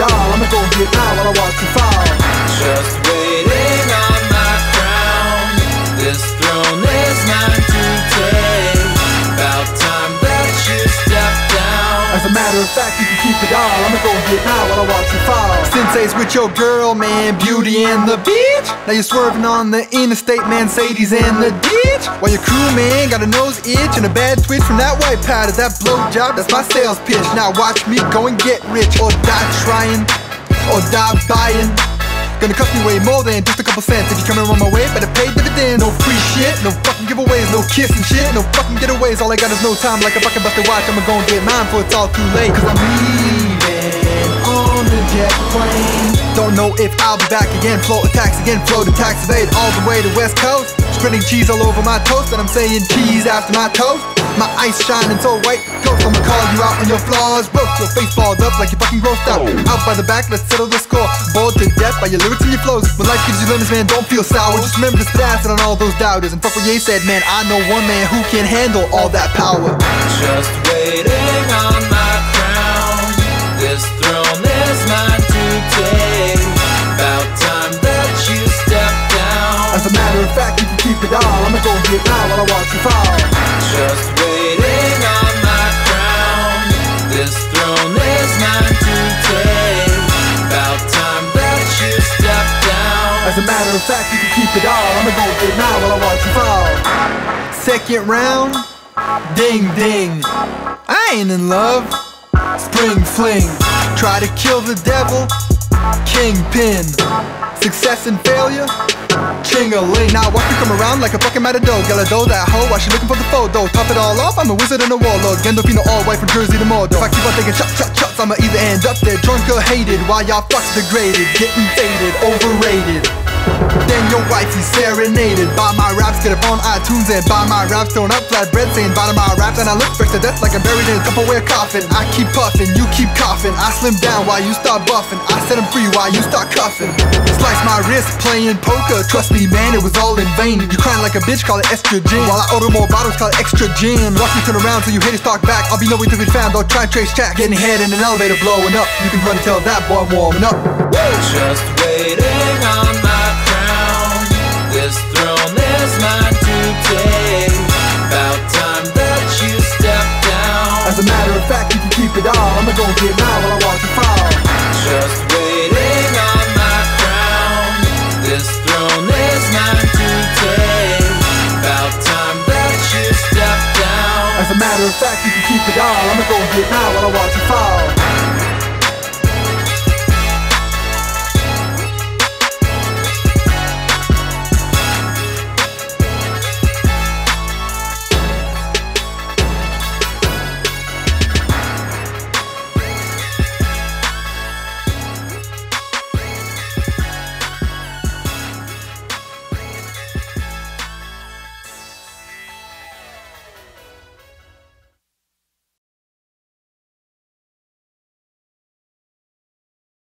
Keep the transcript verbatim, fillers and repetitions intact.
it all. I'ma go get out while I watch you fall. Just waiting on my crown. This throne is mine to take. About time that you step down. As a matter of fact, you can keep it all. I'ma go get out while I watch you fall. Sensei's with your girl, man, Beauty and the Beach. Now you're swerving on the interstate, man, Sadie's in the ditch. While your crew, man, got a nose itch and a bad twitch from that white powder, that blowjob, that's my sales pitch. Now watch me go and get rich, or die trying, or die buying. Gonna cost me way more than just a couple cents. If you come around my way, better pay dividends. No free shit, no fucking giveaways, no kissing shit, no fucking getaways. All I got is no time, like a fucking busted watch. I'ma go and get mine before it's all too late. Cause I'm leaving on the jet plane. Don't know if I'll be back again. Float a tax again, float a tax evade all the way to West Coast. Spreading cheese all over my toast, and I'm saying cheese after my toast. My ice shining so white, ghost, I'ma call you out on your flaws. Roast your face balled up like you fucking grossed out. Out by the back, let's settle the score. Bored to death by your lyrics and your flows. When life gives you lemons, man, don't feel sour. Just remember to stay and on all those doubters. And fuck what Ye said, man, I know one man who can handle all that power. Just waiting on my crown. This throne is mine to take. About time that you step down. As a matter of fact, you can keep it all. I'ma go get out while I watch you fall. Just waiting on my crown. This throne is mine to take. About time that you step down. As a matter of fact, you can keep it all. I'ma go get it now while I watch you fall. Second round, ding ding. I ain't in love. Spring fling. Try to kill the devil. Kingpin. Success and failure. Ching-a-ling. Now watch me come around like a fucking matador. Galado, that hoe, why she looking for the photo? Top it all off, I'm a wizard and a warlord. Gandolfino all white from Jersey to Mordor. If I keep on taking shots, shots, shots, I'ma either end up there drunk or hated, while y'all fucks degraded, getting faded, overrated. Then your wifey's serenaded by my raps. Get up on iTunes and buy my raps. Thrown up flatbread saying bottom my raps. And I look fresh to death like I'm buried in a Tupperware coffin. I keep puffin', you keep coughing. I slim down while you start buffing. I set them free while you start cuffing. Slice my wrist playing poker. Trust me, man, it was all in vain. You crying like a bitch, call it estrogen. While I order more bottles, call it extra gin. Watch me turn around so you haters talk back. I'll be nowhere to be found, don't try and trace track. Getting head in an elevator blowing up. You can run and tell that boy I'm warming up. Just waiting on my crown. This throne is mine to take. About time that you step down. As a matter of fact, you can keep it all. I'ma go get mine while I watch you fall. Just waiting on my crown. This throne is mine to take. About time that you step down. As a matter of fact, you can keep it all. I'ma go get mine while I watch you fall.